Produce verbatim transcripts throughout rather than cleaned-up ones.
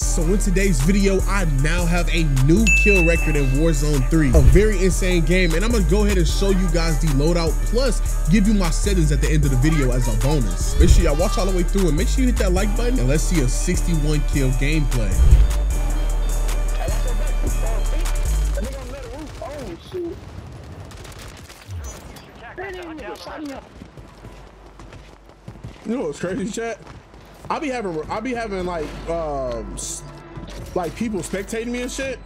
So in today's video, I now have a new kill record in Warzone three, a very insane game, and I'm gonna go ahead and show you guys the loadout, plus give you my settings at the end of the video as a bonus. Make sure y'all watch all the way through and make sure you hit that like button, and let's see a sixty-one kill gameplay. You know what's crazy, chat? I be having, I be having like, um, like people spectating me and shit.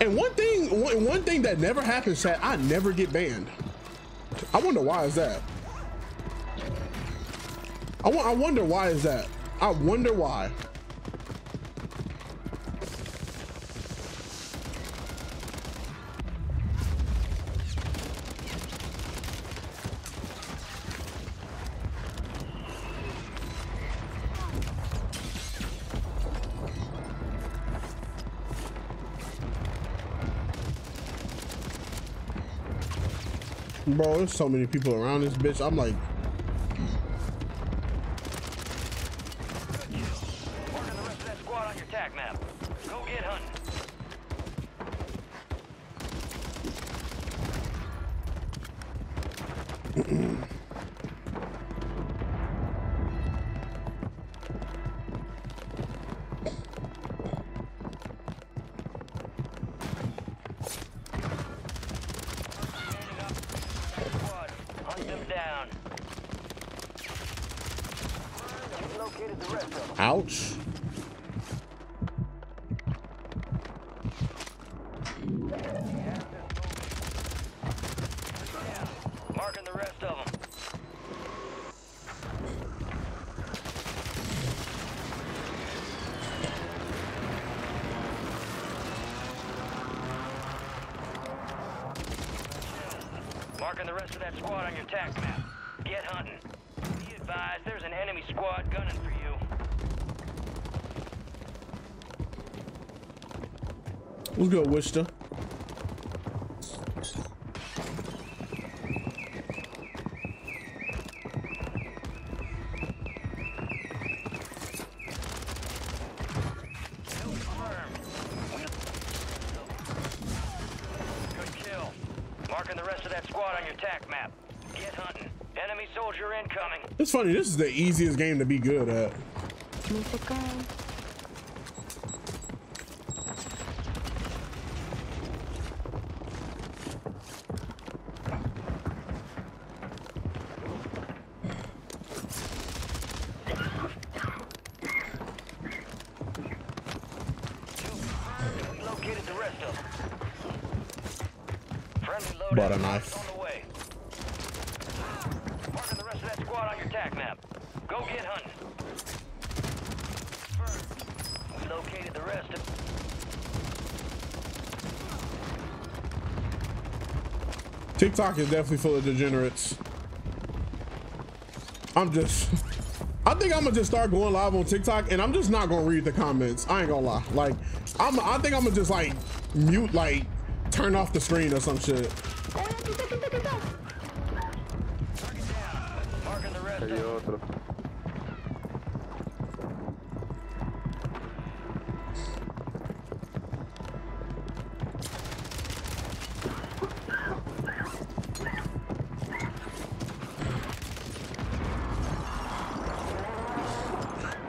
And one thing, one, one thing that never happens, chat, I never get banned. I wonder why is that? I, I wonder why is that? I wonder why. Bro, there's so many people around this bitch. I'm like, ouch. Marking the rest of them. Marking the rest of that squad on your tax map. Get hunting. Be advised, there's an enemy squad gunning for you. What's good, Wister? Good kill. Marking the rest of that squad on your attack map. Get hunting. Enemy soldier incoming. It's funny, this is the easiest game to be good at. Bought a knife. Marking the rest of that squad on your attack map. Go get hunting. We located the rest of. TikTok is definitely full of degenerates. I'm just. I think I'm gonna just start going live on TikTok, and I'm just not gonna read the comments. I ain't gonna lie. Like, I'm. I think I'm gonna just like mute, like turn off the screen or some shit.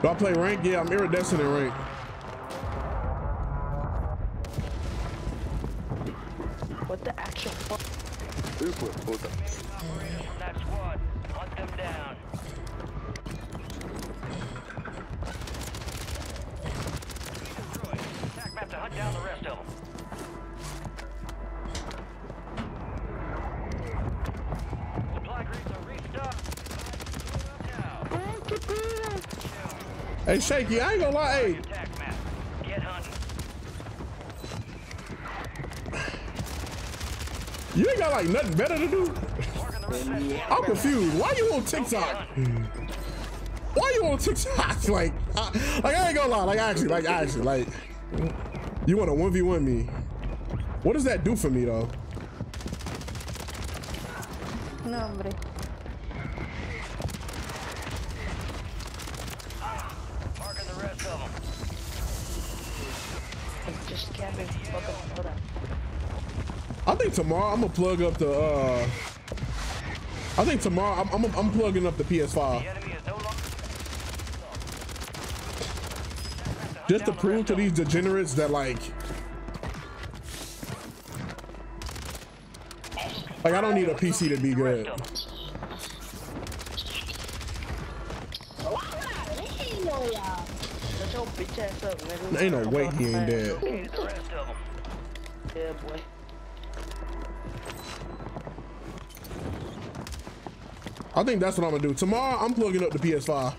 Do I play rank? Yeah, I'm iridescent in rank. What the actual fuck? That squad, hunt them down. Attack map to hunt down the rest of them. Hey, Shaky, I ain't gonna lie, hey. You ain't got like nothing better to do? I'm confused. Why you on TikTok? Why you on TikTok? Like, I, like I ain't gonna lie, like actually, like actually, like you wanna one v one me. What does that do for me though? No, hombre. Marking the rest of them. can't be fucking hold on. I think tomorrow I'm gonna plug up the uh I think tomorrow I'm I'm, I'm plugging up the P S five. The enemy is no longer... Just to prove to these degenerates that like Like I don't need a P C to be good. There ain't no way he ain't dead. Yeah, boy. I think that's what I'm gonna do. Tomorrow, I'm plugging up the P S five.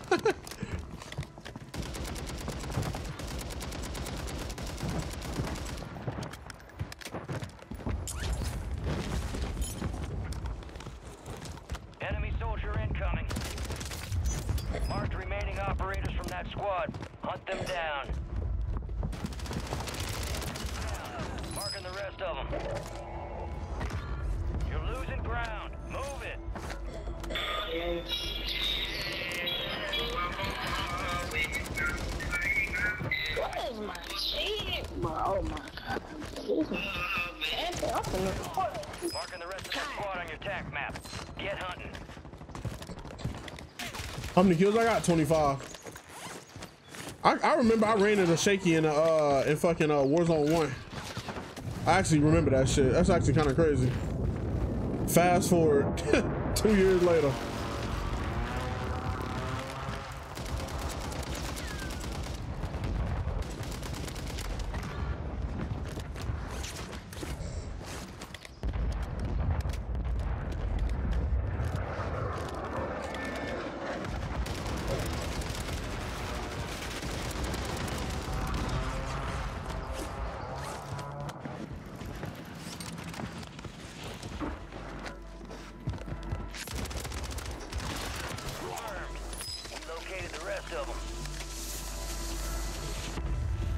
Enemy soldier incoming. Marked remaining operators from that squad. Hunt them down. Marking the rest of them. You're losing ground. Move it. What is my shit, bro? Oh my god. Marking the rest of the squad on your attack map. Get hunting. How many kills I got? twenty-five. I, I remember I ran into Shaky in a, uh in fucking uh, Warzone one. I actually remember that shit. That's actually kind of crazy. Fast forward two years later.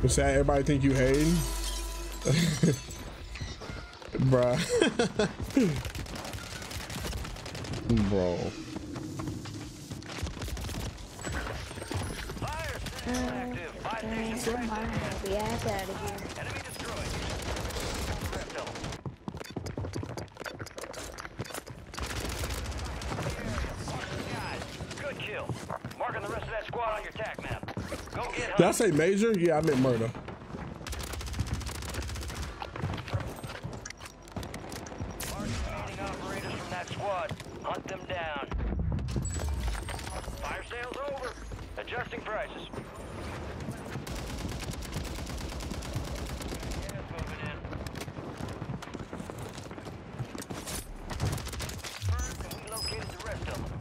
What's that? Everybody think you hating? Bruh. Bro. Enemy destroyed. Good kill. Marking the rest of that squad on your attack map. Did I say major? Yeah, I meant murder. Mark remaining operators from that squad. Hunt them down. Fire sales over. Adjusting prices. Yes, moving in. First, and we located the rest of them.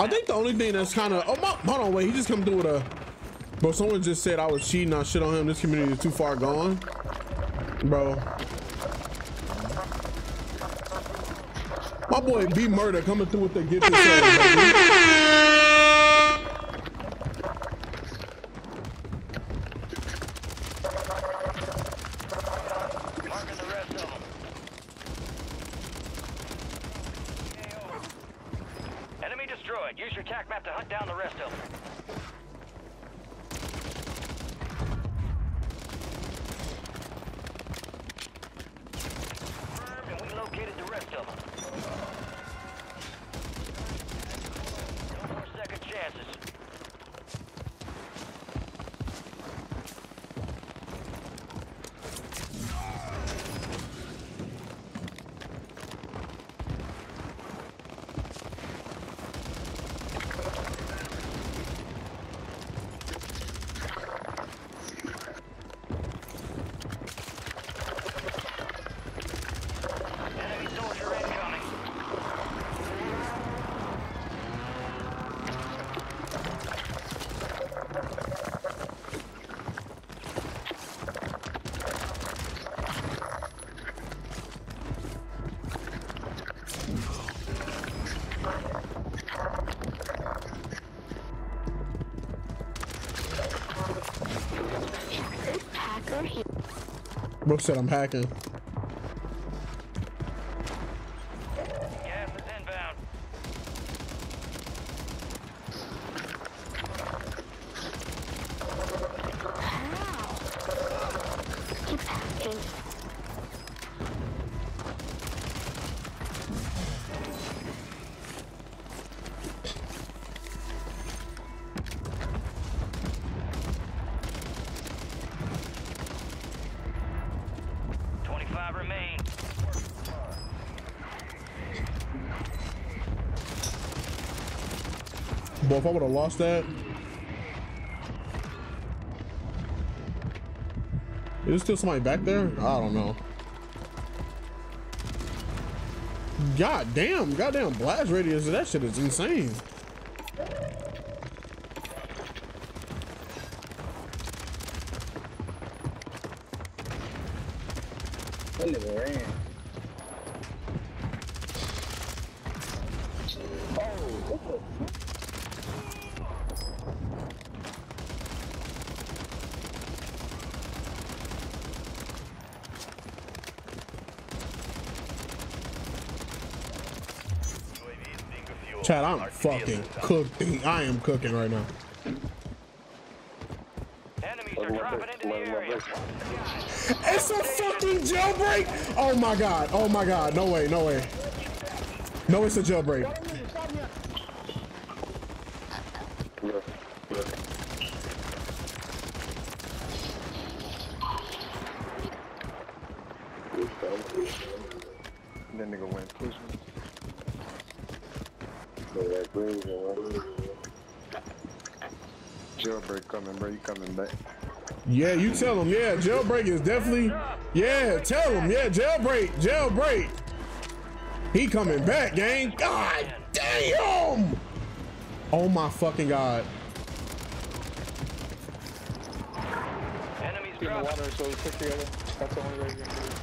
I think the only thing that's kind of oh my, hold on wait he just come through with a bro someone just said I was cheating on shit on him. This community is too far gone, bro. My boy B Murder coming through with the get this over, marking the rest of them. Use your tack map to hunt down the rest of them. And we located the rest of them. No more second chances. Brooke said I'm hacking. Gas is Boy, if I would have lost that. Is there still somebody back there? I don't know. God damn, goddamn blast radius. That shit is insane. That nigga ran. Oh, what the fuck? Chat, I'm fucking cooking. I am cooking right now. Enemies are dropping into the area. It's a fucking jailbreak! Oh my god, oh my god, no way, no way. No, it's a jailbreak. That nigga went pushing. Jailbreak coming, bro. You coming back? Yeah, you tell him. Yeah, jailbreak is definitely. Yeah, tell him. Yeah, jailbreak, jailbreak. He coming back, gang. God damn! Oh my fucking god. Enemies in the water, so we stick together. That's the only way you're gonna do it.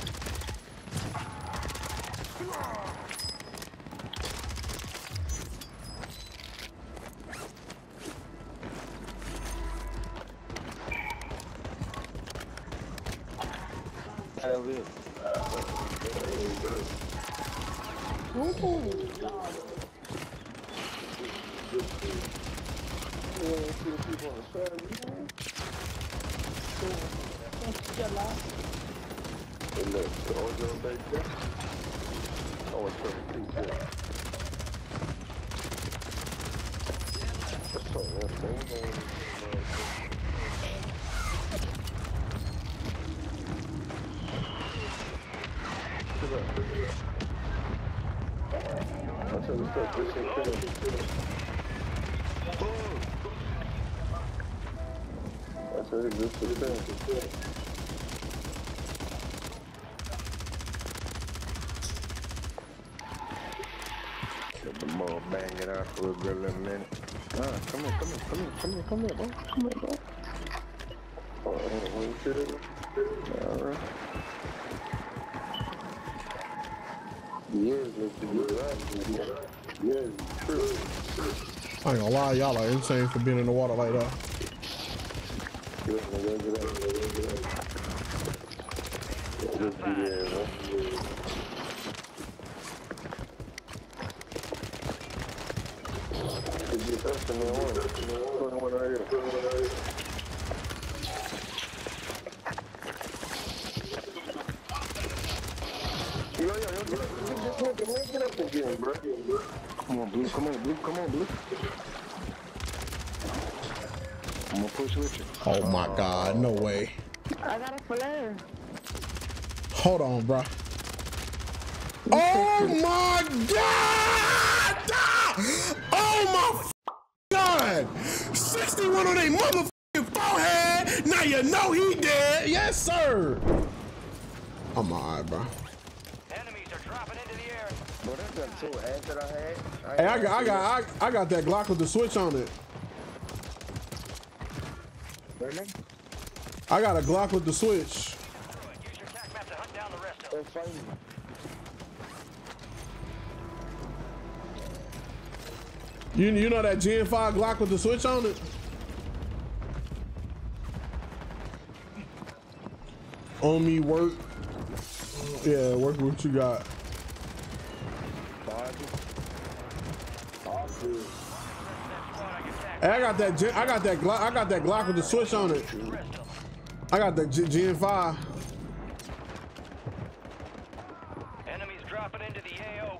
Come here, bro. Come here, bro. Oh, all right. Yes, Mister Yes, true. I ain't gonna lie, y'all are insane for being in the water like that. Just be there, bro. Come on, Blue, come on, Blue, come on, Blue. I'm gonna push with you. Oh my god, no way. I got a flare. Hold on, bro. Oh my god! Oh my god! sixty-one on a motherfucking forehead! Now you know he dead! Yes, sir! I'm alright, bro. Enemies are dropping into the air. Bro, that's got two ads that I had. I hey, I got, I got, I, I got that Glock with the switch on it. Really? I got a Glock with the switch. Use your tac map to hunt down the rest of them. You, you know that Gen five Glock with the switch on it? On me work. Yeah, work what you got. Hey, I got that. I got that Glock. I got that Glock with the switch on it. I got the Gen five. Enemies dropping into the A O.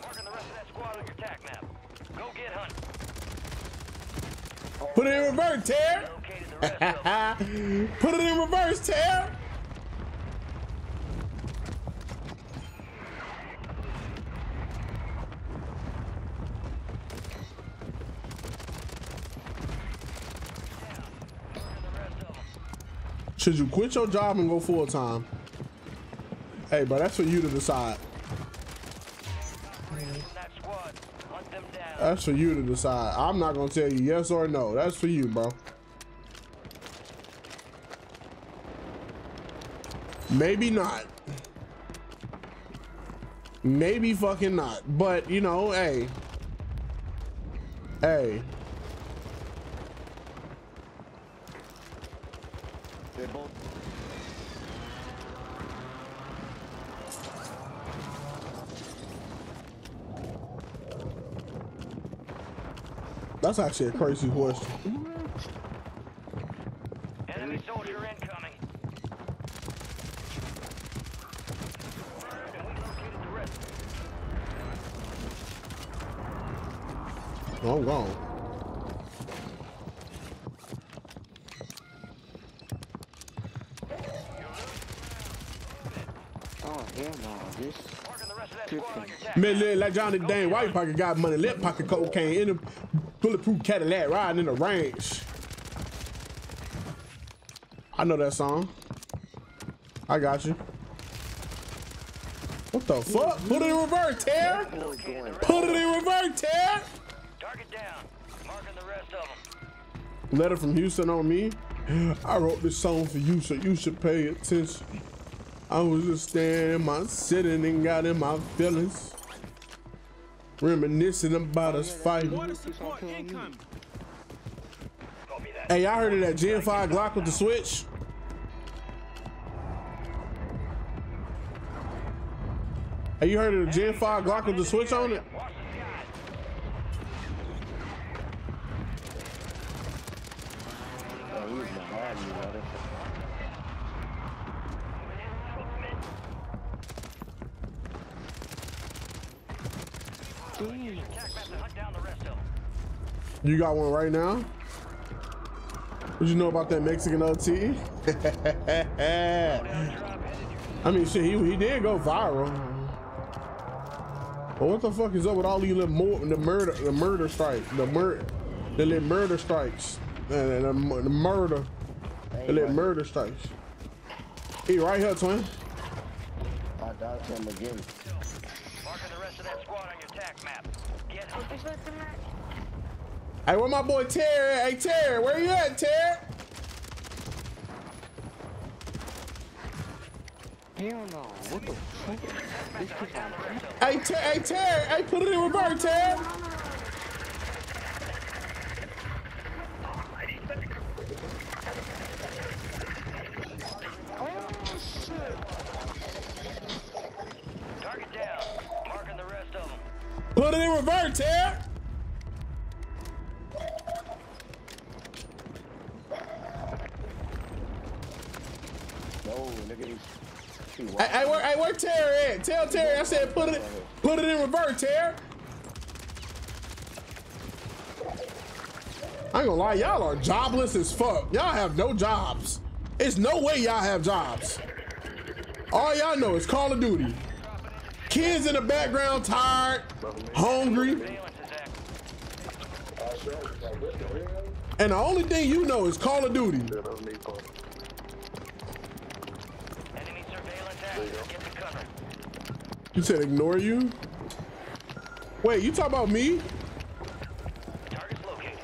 Marking the rest of that squad on your tac map. Go get Hunt. Put it in reverse, Tear. Put it in reverse, Tear. Should you quit your job and go full time? Hey, bro, that's for you to decide. That's for you to decide. I'm not gonna tell you yes or no. That's for you, bro. Maybe not. Maybe fucking not. But, you know, hey. Hey. That's actually a crazy question. Enemy soldier incoming. Oh, I'm gone. Mid-lid like Johnny Dane, white pocket got money, lip pocket cocaine, in a bulletproof Cadillac riding in the range. I know that song. I got you. What the fuck? Put it in reverse, Tear! Put it in reverse, Tear! Target down. Marking the rest of them. Letter from Houston on me. I wrote this song for you, so you should pay attention. I was just standing in my sitting and got in my feelings. Reminiscing about us fighting. Hey, y'all heard of that Gen five Glock with the switch? Hey, you heard of the Gen five Glock with the switch on it? You got one right now? What you know about that Mexican O T? I mean, shit, he, he did go viral. But what the fuck is up with all these little more the murder, the murder strike, the murder, the little murder strikes, and the, the murder, the little murder strikes. He right here, twin. I died to him again. Marking the rest of that squad on your attack map. Get Hey, where my boy Terry? Hey, Terry, where you at, Terry? Hell no. What the fuck? Hey, Terry, hey, Terry, hey, put it in reverse, Terry. Target down. Marking the rest of them. Put it in reverse, Terry. Hey, hey, where, hey, where Terry at? Tell Terry I said put it, put it in reverse, Terry. I ain't gonna lie, y'all are jobless as fuck. Y'all have no jobs. It's no way y'all have jobs. All y'all know is Call of Duty. Kids in the background, tired, hungry. And the only thing you know is Call of Duty. You said ignore you? Wait, you talk about me? Target located.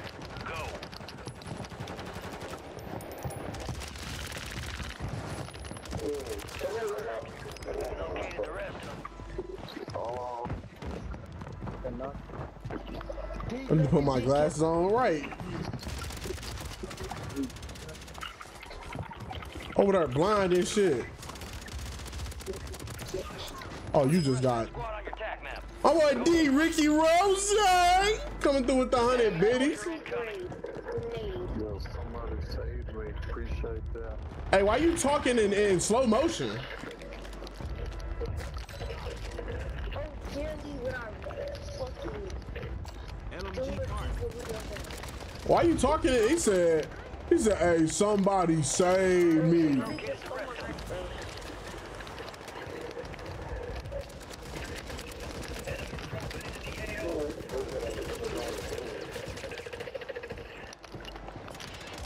Go. Located the rest of them. I'm gonna put my glasses on right. Over there blind and shit. Oh, you just got. Oh, my D, Ricky Rose, coming through with the hundred biddies. Hey, why you talking in, in slow motion? Why you talking? He said, he said, hey, somebody save me.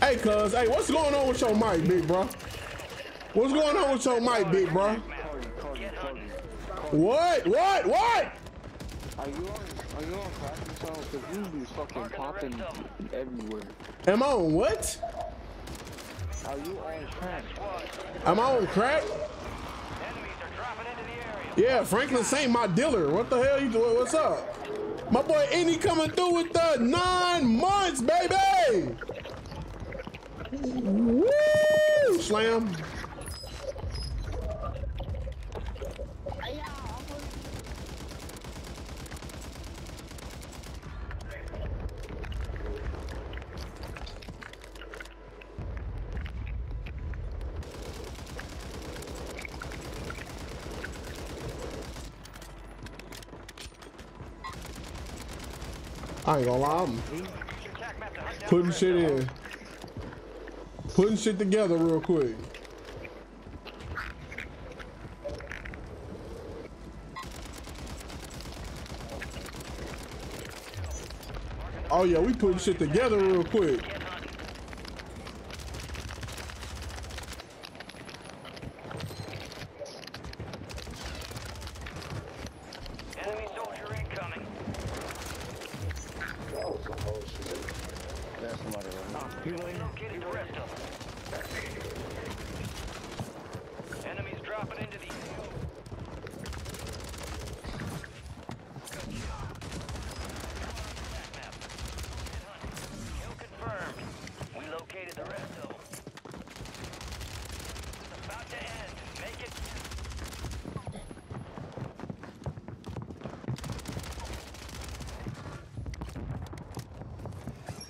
Hey, cuz, hey, what's going on with your mic, big bro? What's going on with your mic, big bro? What? What? What? Are you on? Are you on practice sound? Cause you be fucking popping everywhere. Am I on what? Are you on crack? Am I on crack? Yeah, Franklin Saint, my dealer. What the hell you doing? What's up? My boy Any coming through with the nine months, baby. Woo! Slam. I ain't gonna lie, I'm putting shit in. Putting shit together real quick. Oh yeah, we putting shit together real quick.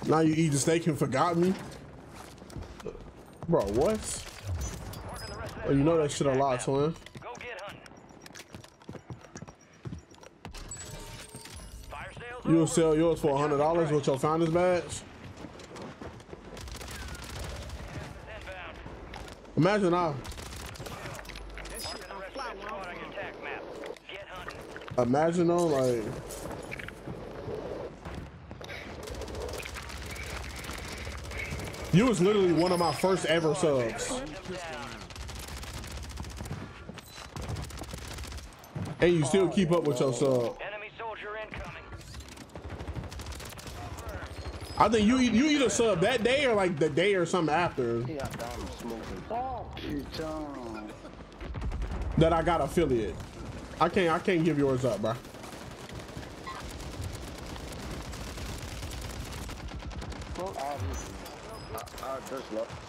Now you eat the steak and forgot me? Bro, what? Oh, you know that shit a lot, son. Go get hunting. Fire sales. You'll sell yours for one hundred dollars with your founder's badge? Imagine I... Imagine though, like... You was literally one of my first ever subs. And you still keep up with your sub. I think you you either sub that day or like the day or something after. That I got affiliate. I can't I can't give yours up, bro.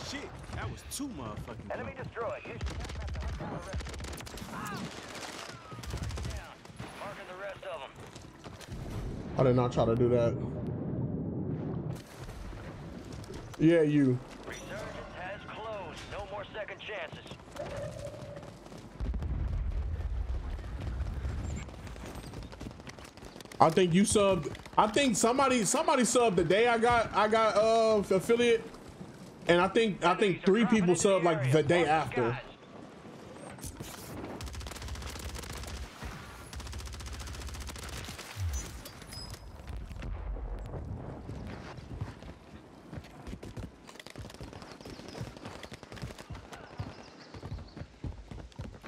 Shit, that was two motherfucking. Enemy destroyed. Marking the rest of them. I did not try to do that. Yeah, you. Resurgence has closed. No more second chances. I think you subbed. I think somebody somebody subbed the day I got I got uh affiliate. And I think I think three people subbed like the day after.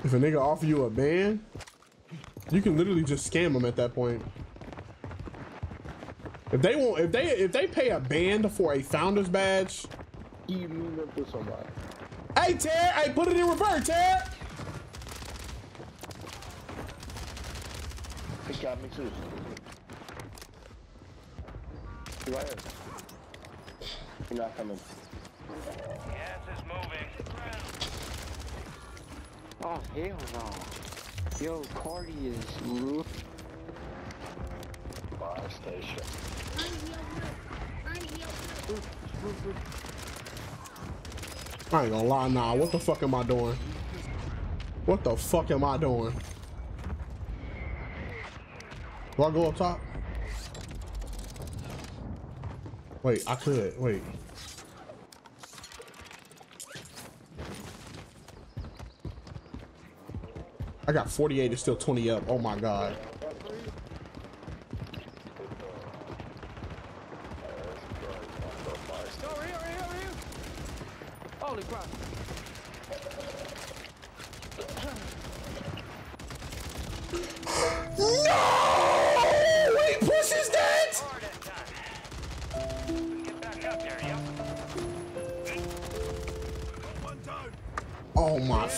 If a nigga offer you a ban, you can literally just scam them at that point. If they won't, if they if they pay a ban for a founder's badge. Somebody. Hey, Ted! Hey, put it in reverse, Ted! He got me too. You're right here. You're not coming. Yes, it's moving. Oh, hell no. Yo, Cardi is roofed. Fire station. I'm here. I'm here. I ain't gonna lie, nah, what the fuck am I doing? What the fuck am I doing? Do I go up top? Wait, I could, wait. I got forty-eight, it's still twenty up, oh my God. No! He pushes that! Oh my God.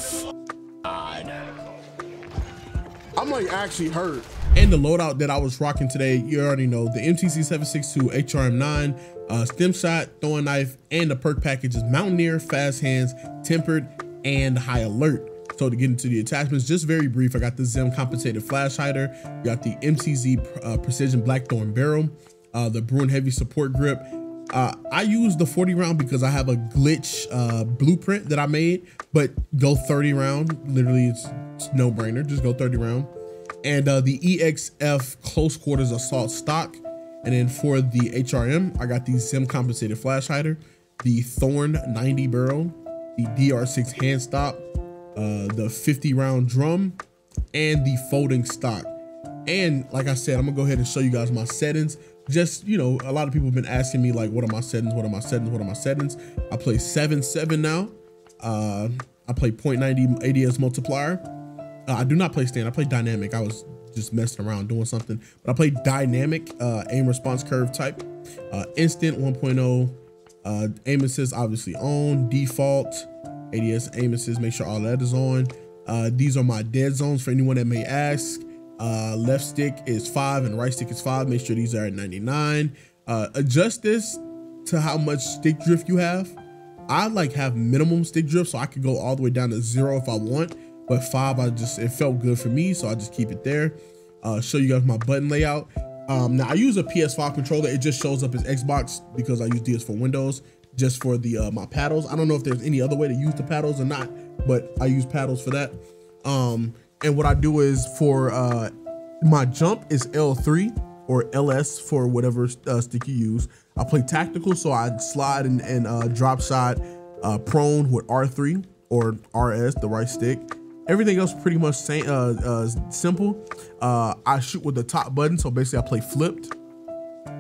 I'm like actually hurt. And the loadout that I was rocking today, you already know, the M T Z seven sixty-two H R M nine, uh, stem shot, throwing knife, and the perk package is Mountaineer, Fast Hands, Tempered, and High Alert. So to get into the attachments, just very brief, I got the ZEM Compensated Flash Hider, got the M C Z uh, Precision Blackthorn Barrel, uh, the Bruin Heavy Support Grip. Uh, I use the forty round because I have a glitch uh, blueprint that I made, but go thirty round, literally it's, it's no brainer, just go thirty round. And uh, the E X F Close Quarters Assault Stock. And then for the H R M, I got the ZEM Compensated Flash Hider, the Thorn ninety Barrel, the D R six Hand Stop, uh, the fifty round drum, and the folding stock. And like I said, I'm gonna go ahead and show you guys my settings. Just, you know, a lot of people have been asking me like, what are my settings? What are my settings? What are my settings? I play seven seven now. Uh, I play zero point nine zero A D S multiplier. Uh, I do not play stand. I play dynamic. I was just messing around doing something, but I play dynamic, uh, aim response curve type, uh, instant one point oh, uh, aim assist obviously on, default, A D S aim assist, make sure all that is on. Uh, these are my dead zones for anyone that may ask. Uh, left stick is five and right stick is five. Make sure these are at ninety-nine. Uh, adjust this to how much stick drift you have. I like have minimum stick drift, so I could go all the way down to zero if I want. But five, I just, it felt good for me, so I just keep it there. Uh, show you guys my button layout. Um, now I use a P S five controller. It just shows up as Xbox because I use D S for Windows just for the uh, my paddles. I don't know if there's any other way to use the paddles or not, but I use paddles for that. Um, and what I do is for uh, my jump is L three or L S for whatever uh, stick you use. I play tactical, so I slide and, and uh, drop shot uh, prone with R three or R S, the right stick. Everything else pretty much same, uh, uh, simple. Uh, I shoot with the top button, so basically I play flipped.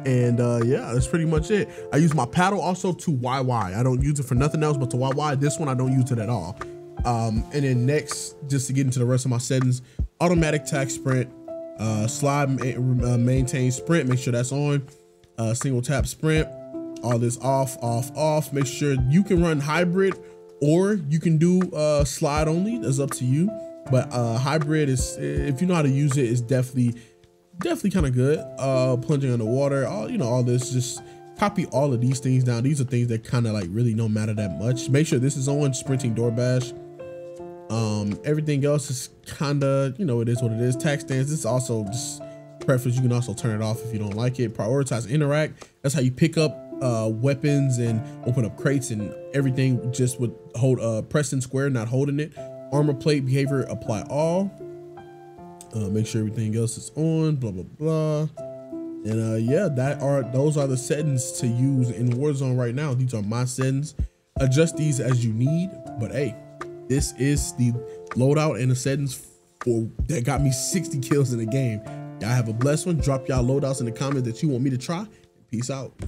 And uh, yeah, that's pretty much it. I use my paddle also to Y Y. I don't use it for nothing else but to Y Y. This one I don't use it at all. Um, and then next, just to get into the rest of my settings, automatic tack sprint, uh, slide ma uh, maintain sprint, make sure that's on, uh, single tap sprint, all this off, off, off. Make sure you can run hybrid, or you can do uh, slide only. That's up to you. But uh, hybrid is, if you know how to use it, is definitely, definitely kind of good. Uh, plunging underwater, all you know, all this. Just copy all of these things down. These are things that kind of like really don't matter that much. Make sure this is on. Sprinting door bash. Um, everything else is kind of, you know, it is what it is. Tack stance. This is also just preference. You can also turn it off if you don't like it. Prioritize interact. That's how you pick up uh weapons and open up crates and everything, just with hold uh pressing square, not holding it. Armor plate behavior, apply all. Uh make sure everything else is on, blah blah blah. And uh yeah, that are those are the settings to use in Warzone right now. These are my settings. Adjust these as you need, but hey, this is the loadout and the settings for that got me sixty kills in the game. Y'all have a blessed one. Drop y'all loadouts in the comments that you want me to try. Peace out.